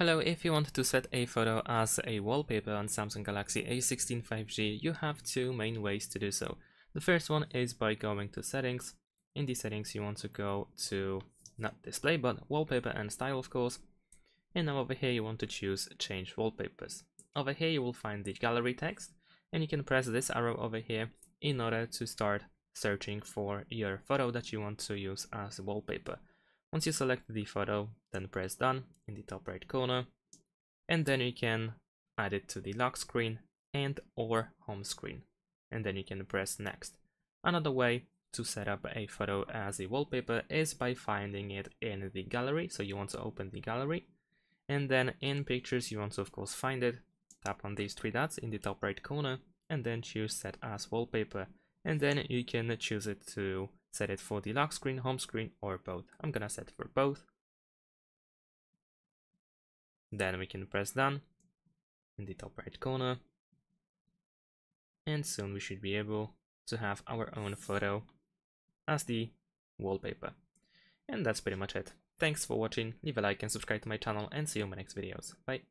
Hello, if you want to set a photo as a wallpaper on Samsung Galaxy A16 5G, you have two main ways to do so. The first one is by going to settings. In the settings, you want to go to, not display, but wallpaper and style, of course. And now over here, you want to choose change wallpapers. Over here, you will find the gallery text, and you can press this arrow over here in order to start searching for your photo that you want to use as wallpaper. Once you select the photo, then press done in the top right corner, and then you can add it to the lock screen and or home screen, and then you can press next. Another way to set up a photo as a wallpaper is by finding it in the gallery. So you want to open the gallery, and then in pictures you want to of course find it. Tap on these three dots in the top right corner and then choose set as wallpaper, and then you can choose it to set it for the lock screen, home screen, or both. I'm gonna set for both. Then we can press done in the top right corner, and soon we should be able to have our own photo as the wallpaper. And that's pretty much it. Thanks for watching, leave a like and subscribe to my channel, and see you in my next videos. Bye!